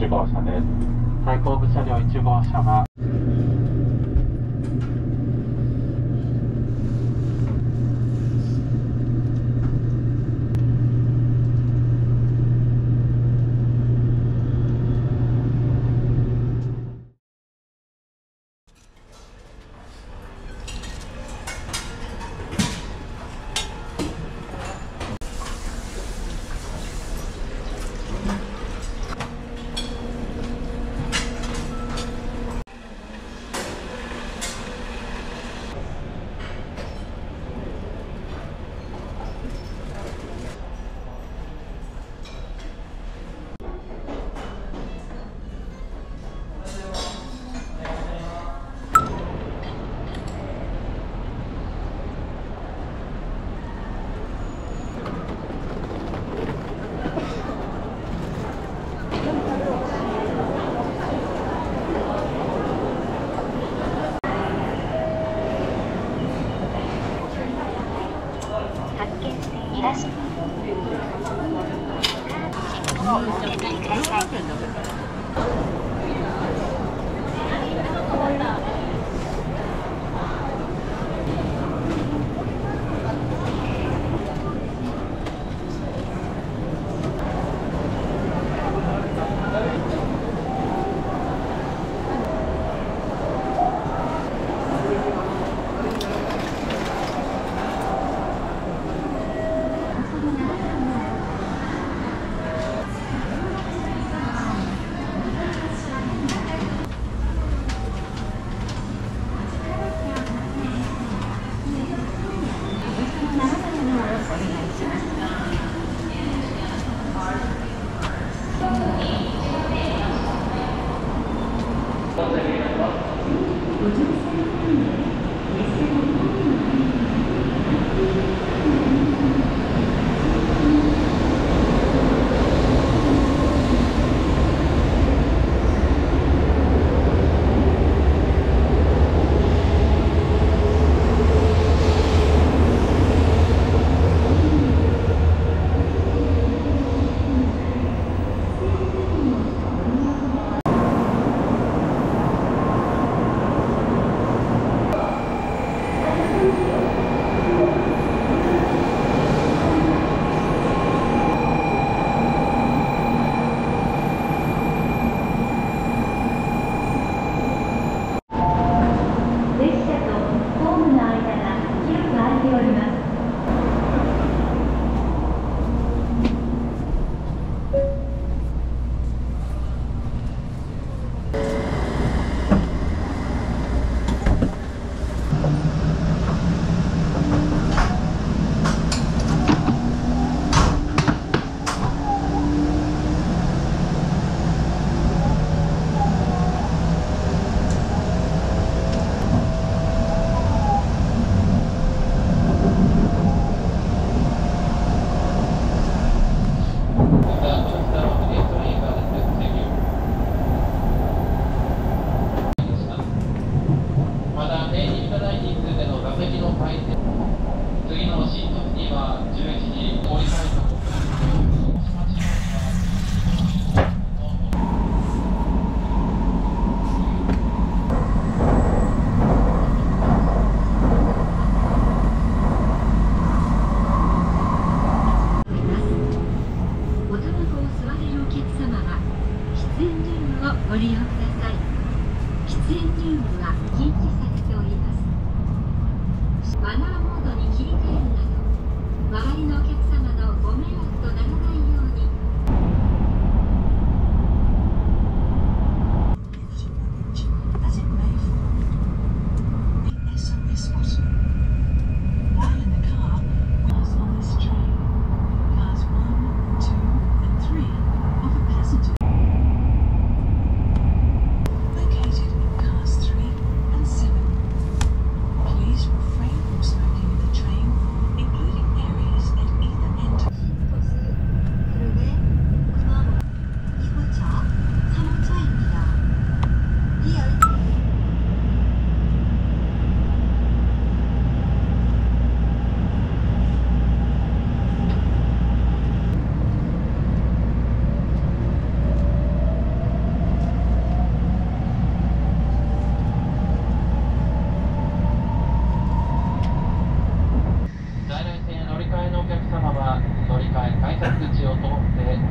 8号車です。最後部車両1号車は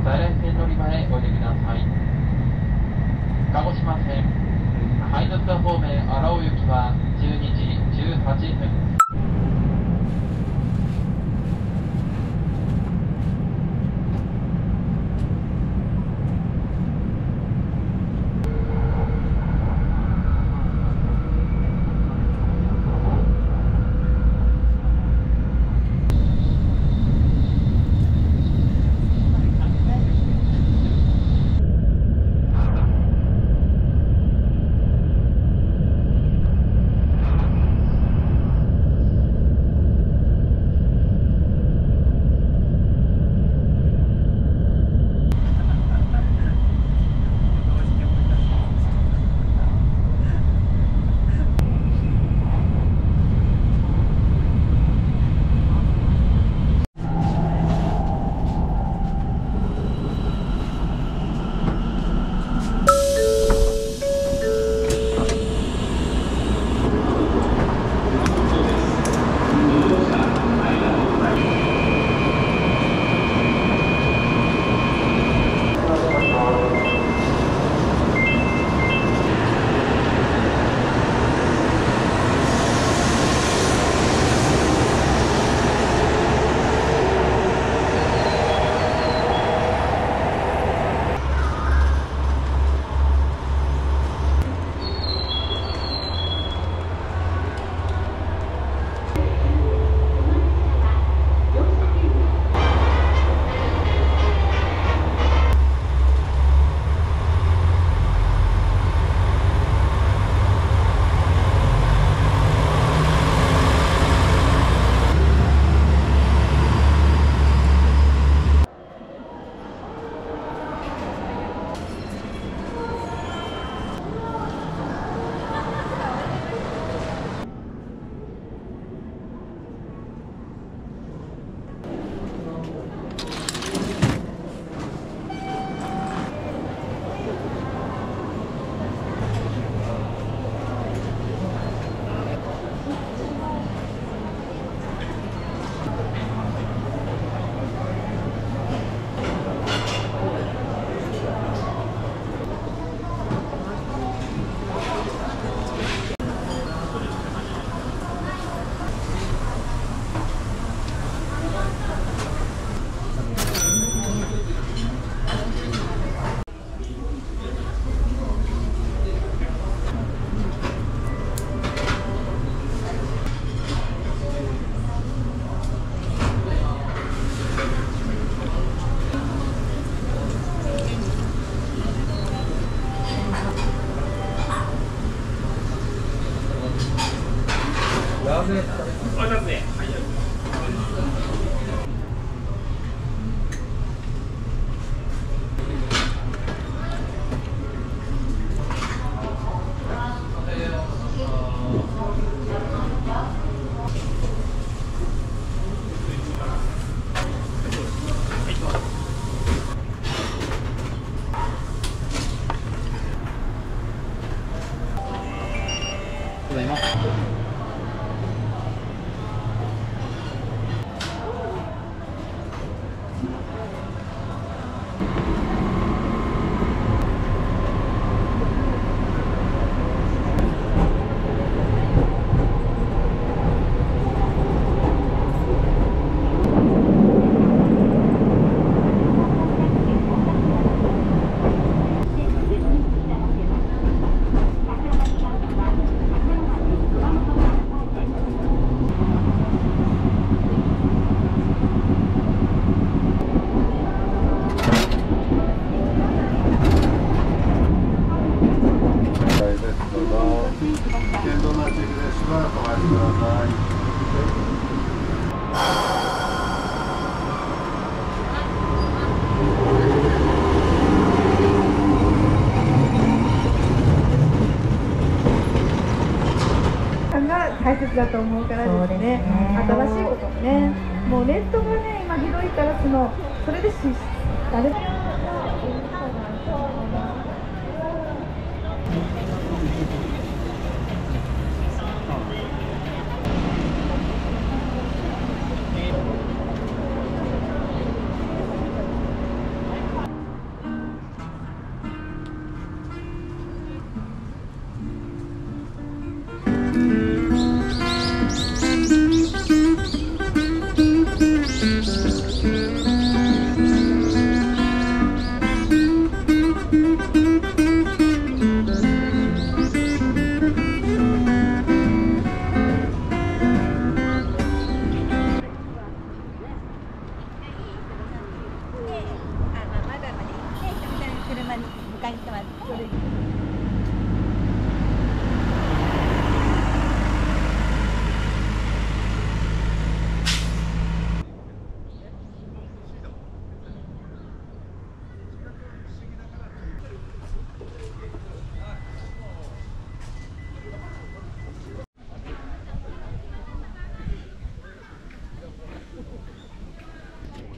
在来線乗り場へおいでください。鹿児島線海之津方面荒尾行きは12時18分。大切だと思うからですね。新しいことね。もうネットがね、今ひどいからそれで誰も。迎えに来てます。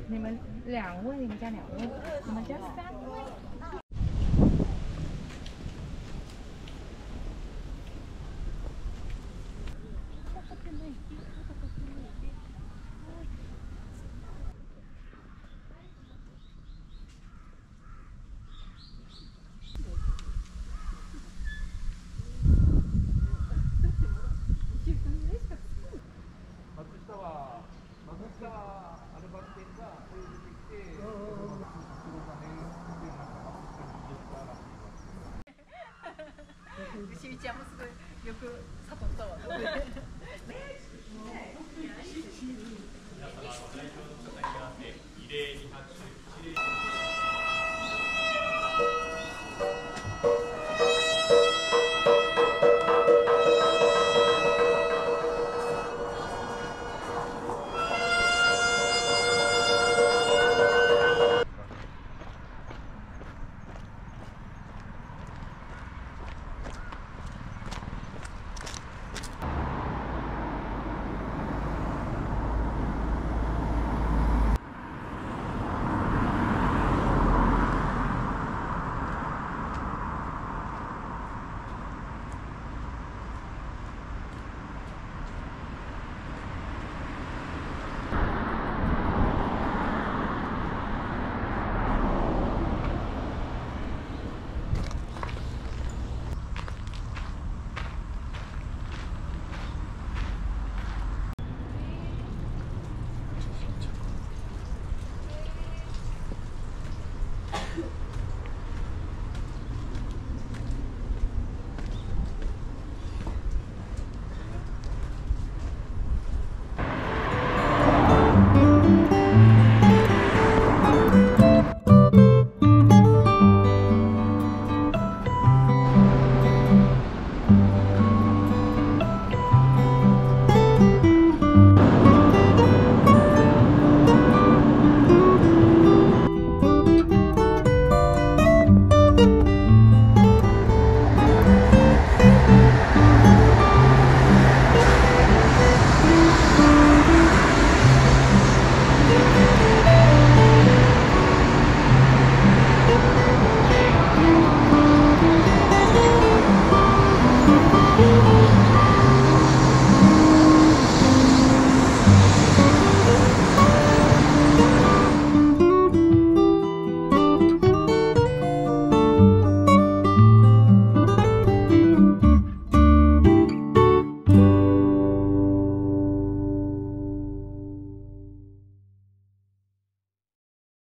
你们两位，你们家两位，我们家三位。 しーちゃんもすごいよくサポートを